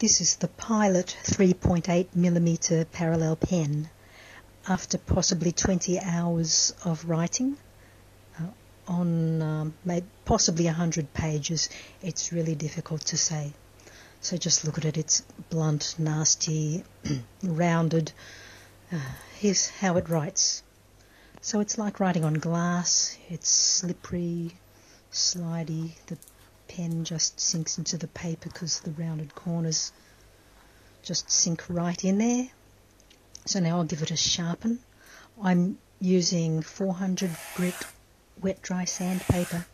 This is the Pilot 3.8mm parallel pen. After possibly 20 hours of writing on possibly 100 pages, it's really difficult to say. So just look at it, it's blunt, nasty, rounded. Here's how it writes. So it's like writing on glass, it's slippery, slidey, the pen just sinks into the paper because the rounded corners just sink right in there. So now I'll give it a sharpen. I'm using 400 grit wet dry sandpaper.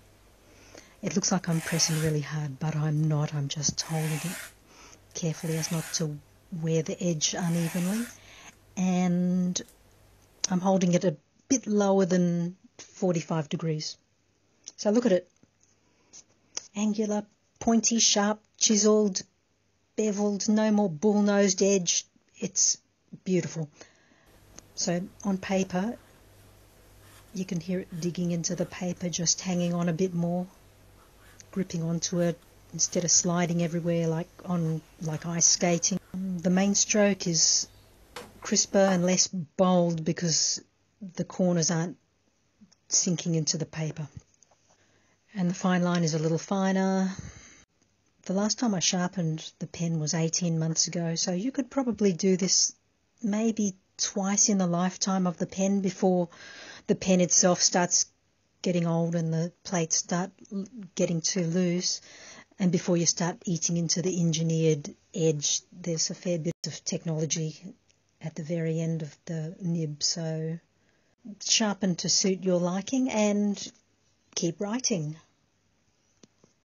It looks like I'm pressing really hard, but I'm not. I'm just holding it carefully as not to wear the edge unevenly, and I'm holding it a bit lower than 45 degrees. So look at it. Angular, pointy, sharp, chiseled, beveled, no more bull-nosed edge. It's beautiful. So on paper, you can hear it digging into the paper, just hanging on a bit more, gripping onto it instead of sliding everywhere like ice skating. The main stroke is crisper and less bold because the corners aren't sinking into the paper. And the fine line is a little finer. The last time I sharpened the pen was 18 months ago, so you could probably do this maybe twice in the lifetime of the pen before the pen itself starts getting old and the plates start getting too loose, and before you start eating into the engineered edge. There's a fair bit of technology at the very end of the nib, so sharpen to suit your liking and keep writing.